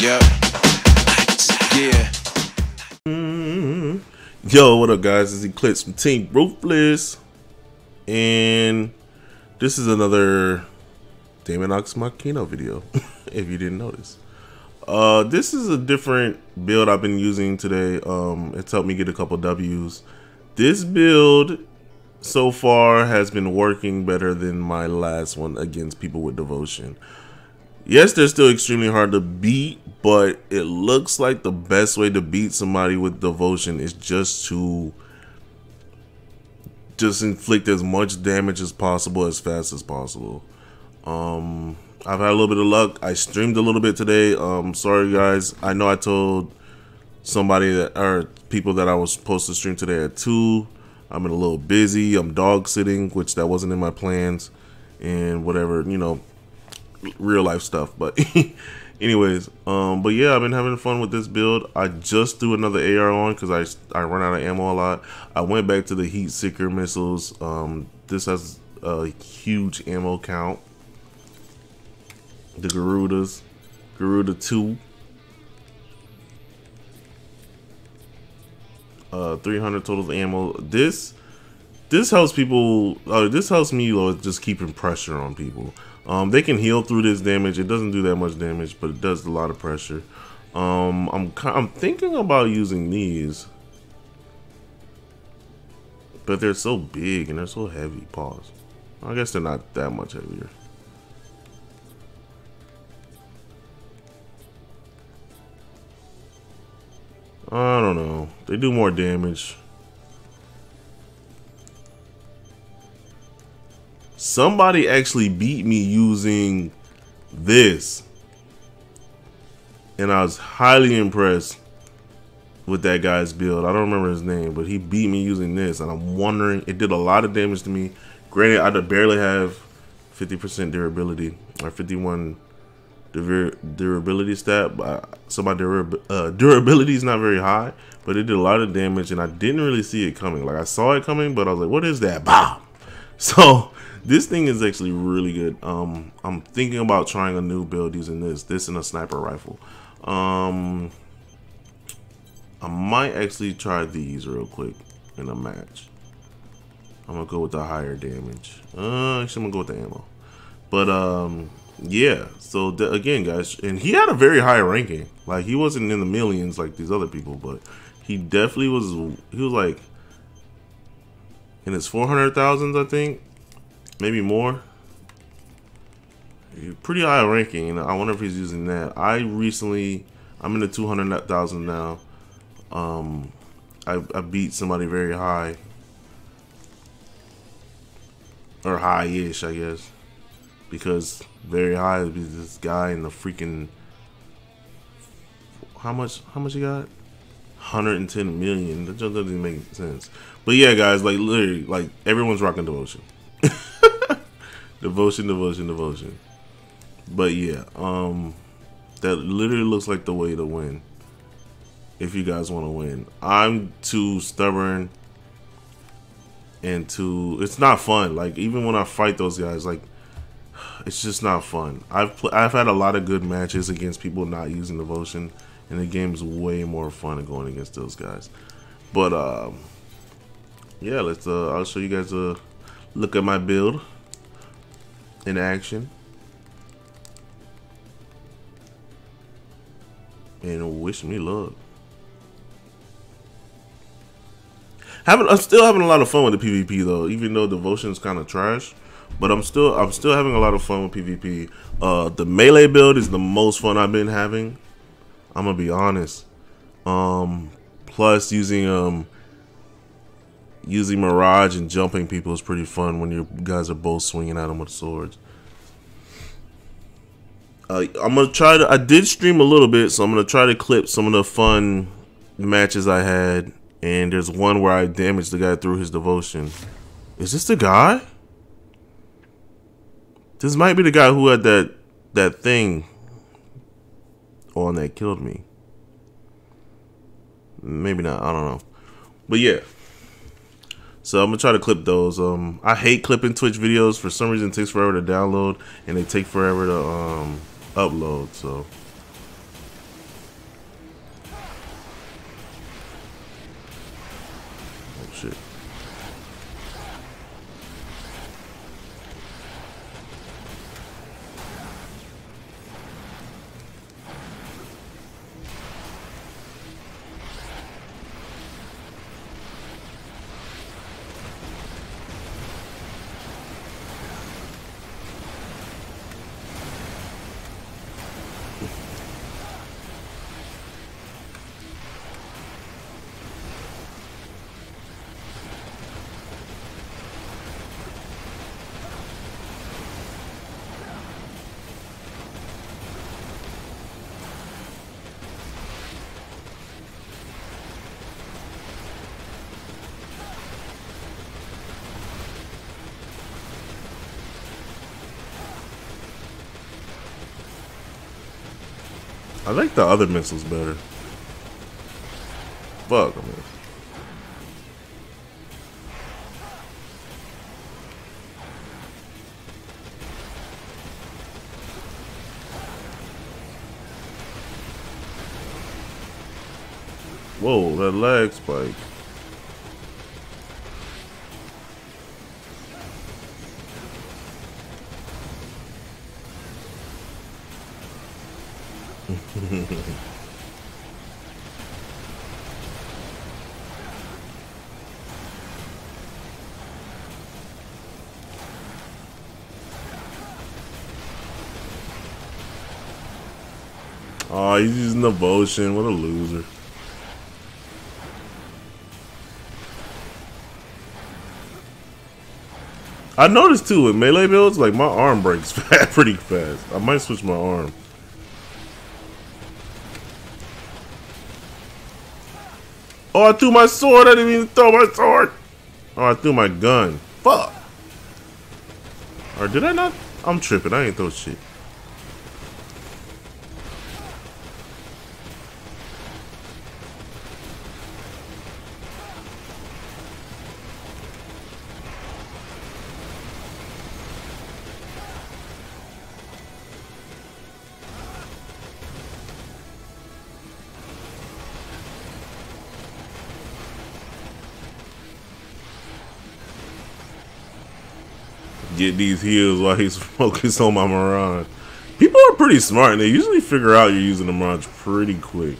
Yep. Yeah. Yo, what up, guys? It's Eclipse from Team Ruthless, and this is another Daemon X Machina video. If you didn't notice, this is a different build I've been using today. It's helped me get a couple W's. This build so far has been working better than my last one against people with devotion. Yes, they're still extremely hard to beat, but it looks like the best way to beat somebody with devotion is just to inflict as much damage as possible as fast as possible. I've had a little bit of luck. I streamed a little bit today. Sorry guys, I know I told somebody that, or people, that I was supposed to stream today at 2. I'm a little busy. I'm dog sitting, which that wasn't in my plans, and whatever, you know, real life stuff. But anyways, but yeah, I've been having fun with this build. I just threw another AR on because I run out of ammo a lot. I went back to the heat seeker missiles. This has a huge ammo count. The Garudas, Garuda 2, 300 total ammo. This helps people. This helps me, just keeping pressure on people. They can heal through this damage. It doesn't do that much damage, but it does a lot of pressure. I'm thinking about using these, but they're so big and they're so heavy. Pause. I guess they're not that much heavier. I don't know. They do more damage. Somebody actually beat me using this, and I was highly impressed with that guy's build. I don't remember his name, but he beat me using this, and I'm wondering, it did a lot of damage to me. Granted, I barely have 50% durability, or 51 durability stat, but so my durability is not very high, but it did a lot of damage, and I didn't really see it coming. Like, I saw it coming, but I was like, what is that? Bam! So this thing is actually really good. I'm thinking about trying a new build using this and a sniper rifle. I might actually try these real quick in a match. I'm gonna go with the higher damage. Actually, I'm gonna go with the ammo. But yeah, so again, guys, and he had a very high ranking. Like, he wasn't in the millions like these other people, but he definitely was. He was like in his 400,000s, I think, maybe more. Pretty high ranking, and I wonder if he's using that. I'm in the 200,000 now. I beat somebody very high, or high-ish, I guess, because very high would be this guy in the freaking, how much he got? 110 million. That just doesn't make sense. But yeah, guys, like, literally, like, everyone's rocking devotion. devotion. But yeah, that literally looks like the way to win, if you guys want to win. I'm too stubborn and too, it's not fun. Like, even when I fight those guys, like, it's just not fun. I've had a lot of good matches against people not using devotion, and the game's way more fun than going against those guys. But yeah, let's I'll show you guys a look at my build in action and wish me luck. I'm still having a lot of fun with the PvP though, even though devotion is kind of trash. But I'm still having a lot of fun with PvP. The melee build is the most fun I've been having, I'm gonna be honest. Plus using Mirage and jumping people is pretty fun when you guys are both swinging at them with swords. I'm gonna try to. I did stream a little bit, so I'm gonna try to clip some of the fun matches I had. And there's one where I damaged the guy through his devotion. Is this the guy? This might be the guy who had that thing on that killed me. Maybe not, I don't know. But yeah, so I'm gonna try to clip those. I hate clipping Twitch videos. For some reason it takes forever to download, and they take forever to upload. So shit. I like the other missiles better. Fuck, I mean. Whoa, that lag spike. Oh, he's using the potion. What a loser. I noticed too with melee builds, like my arm breaks pretty fast. I might switch my arm. Oh, I threw my sword. I didn't even throw my sword. Oh, I threw my gun. Fuck. Or did I not? I'm tripping. I ain't throw shit. Get these heals while he's focused on my Mirage. People are pretty smart and they usually figure out you're using the Mirage pretty quick.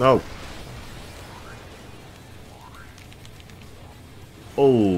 No. Oh.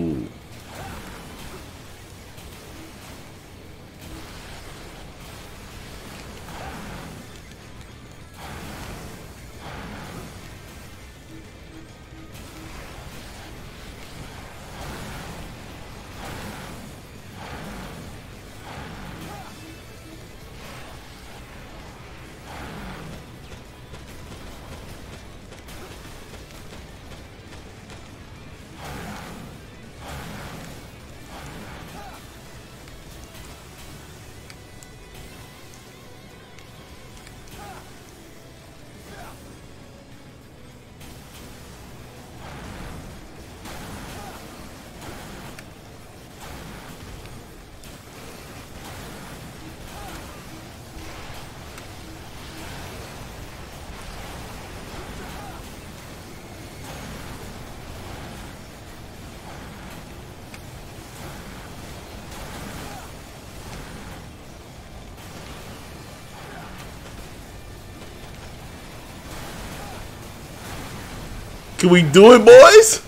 Can we do it, boys?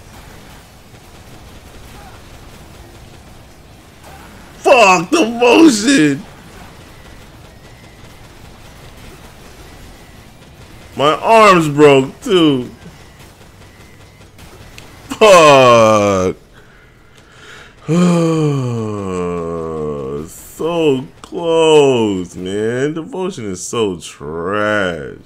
Fuck the motion. My arms broke too. Fuck. So so close, man. Devotion is so trash.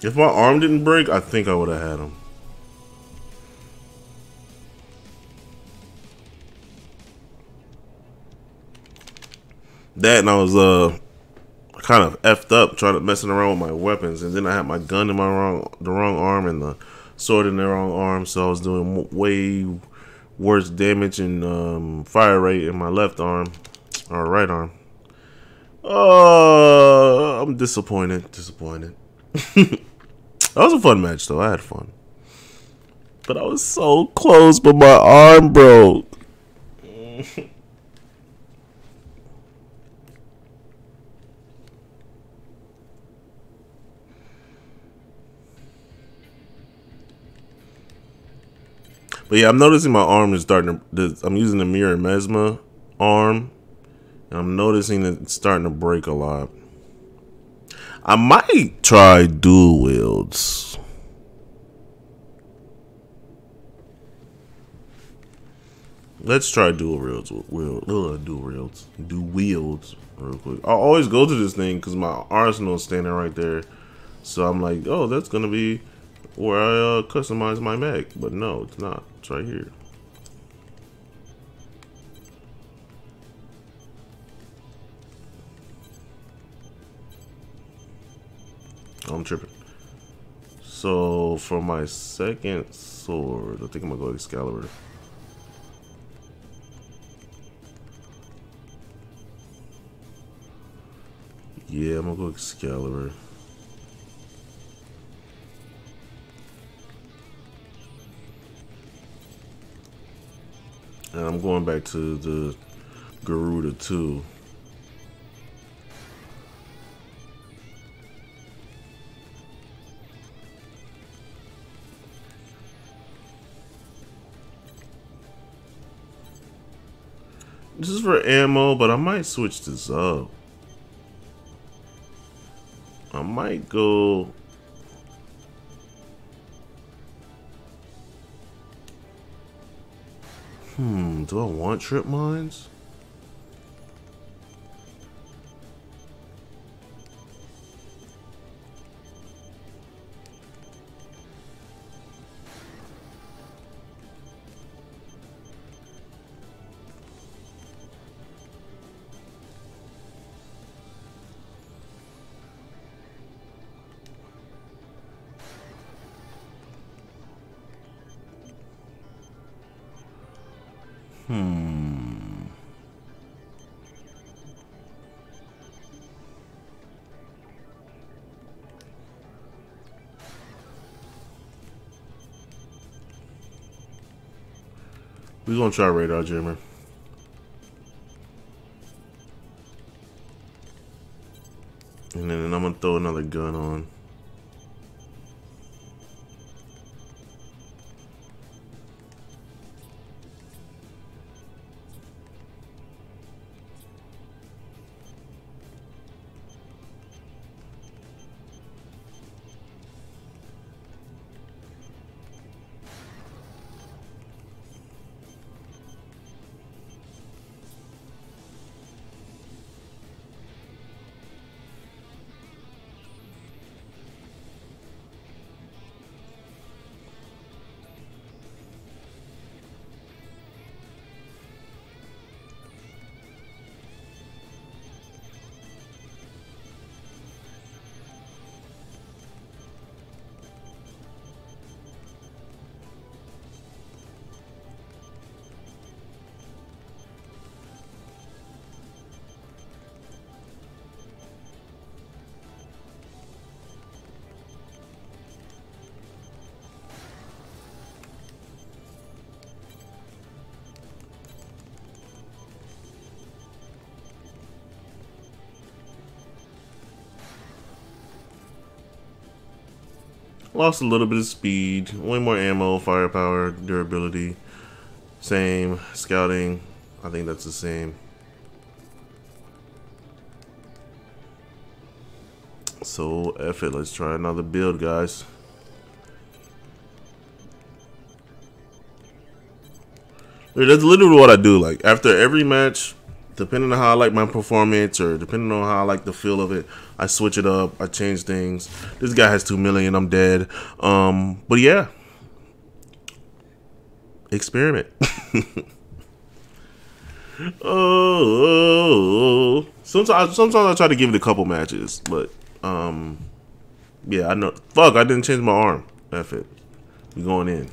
If my arm didn't break, I think I would have had him. That, and I was kind of effed up trying to messing around with my weapons, and then I had my gun in my wrong arm and the sword in the wrong arm, so I was doing way worse damage and fire rate in my left arm or right arm. Oh, I'm disappointed. That was a fun match though. I had fun, but I was so close, but my arm broke. But yeah, I'm noticing my arm is starting to, I'm using the Mirror Mesma arm, and I'm noticing that it's starting to break a lot. I might try dual wields. Let's try dual wields real quick. I always go to this thing because my arsenal's standing right there. So I'm like, oh, that's going to be where I customize my mech. But no, it's not. It's right here. I'm tripping. So for my second sword, I think I'm gonna go Excalibur. Yeah, I'm gonna go Excalibur. And I'm going back to the Garuda 2. This is for ammo, but I might switch this up. I might go... do I want trip mines? We're gonna try radar jammer. And then I'm gonna throw another gun on. Lost a little bit of speed, way more ammo, firepower, durability, same, scouting, I think that's the same. So F it, let's try another build, guys. Dude, that's literally what I do. Like, after every match, depending on how I like my performance or depending on how I like the feel of it, I switch it up. I change things. This guy has 2 million. I'm dead. But yeah. Experiment. Oh. Sometimes I try to give it a couple matches, but yeah, I know. Fuck, I didn't change my arm. F it. We're going in.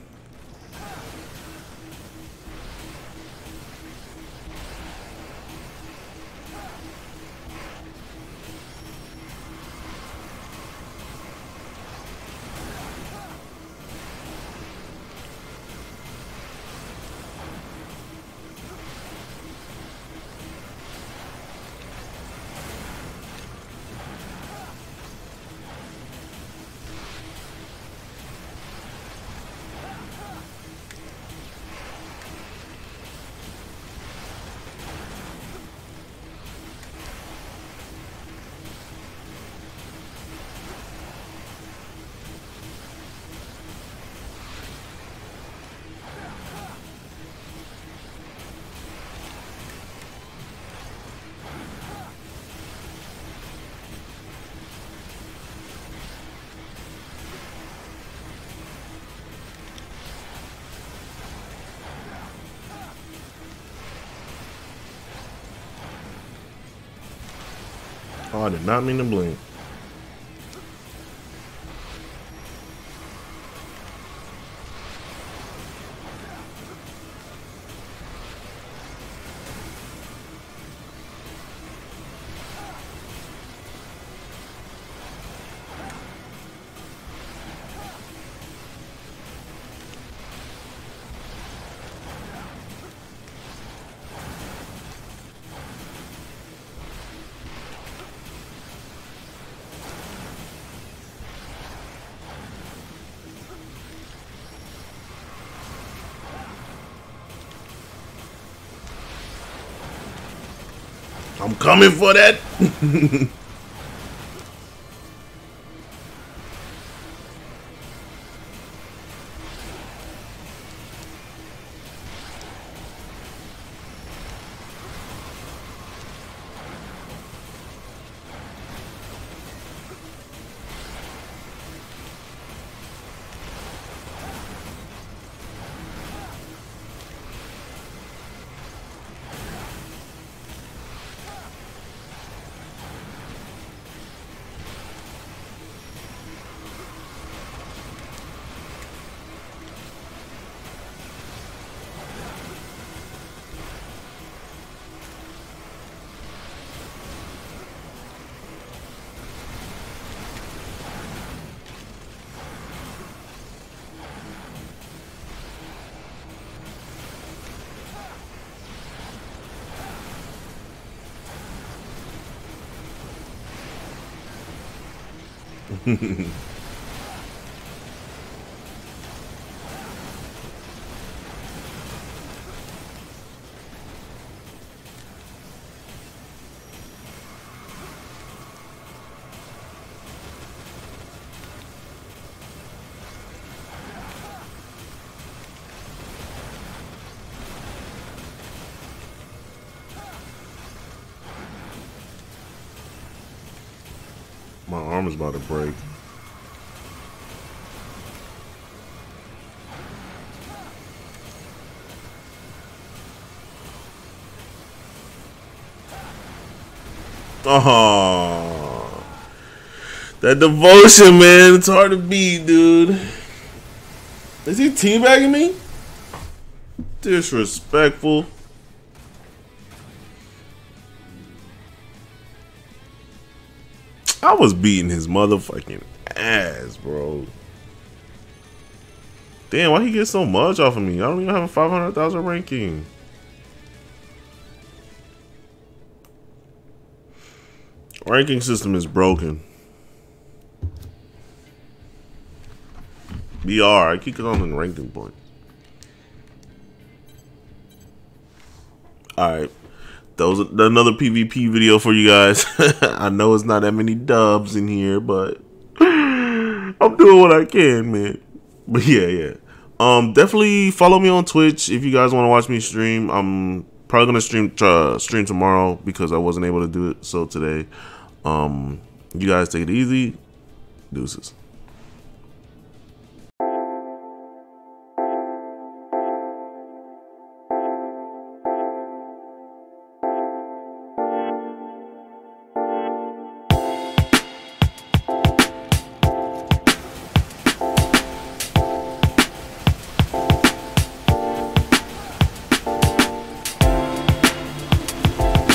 Oh, I did not mean to blink. I'm coming for that. My arm is about to break. Oh, that devotion, man. It's hard to beat, dude. Is he teabagging me? Disrespectful. I was beating his motherfucking ass, bro. Damn, why he get so much off of me? I don't even have a 500,000 ranking. Ranking system is broken. BR, I keep calling it ranking point. Alright. That was another PvP video for you guys. I know it's not that many dubs in here, but I'm doing what I can, man. But yeah. Definitely follow me on Twitch if you guys want to watch me stream. I'm probably gonna stream tomorrow because I wasn't able to do it today. You guys take it easy. Deuces.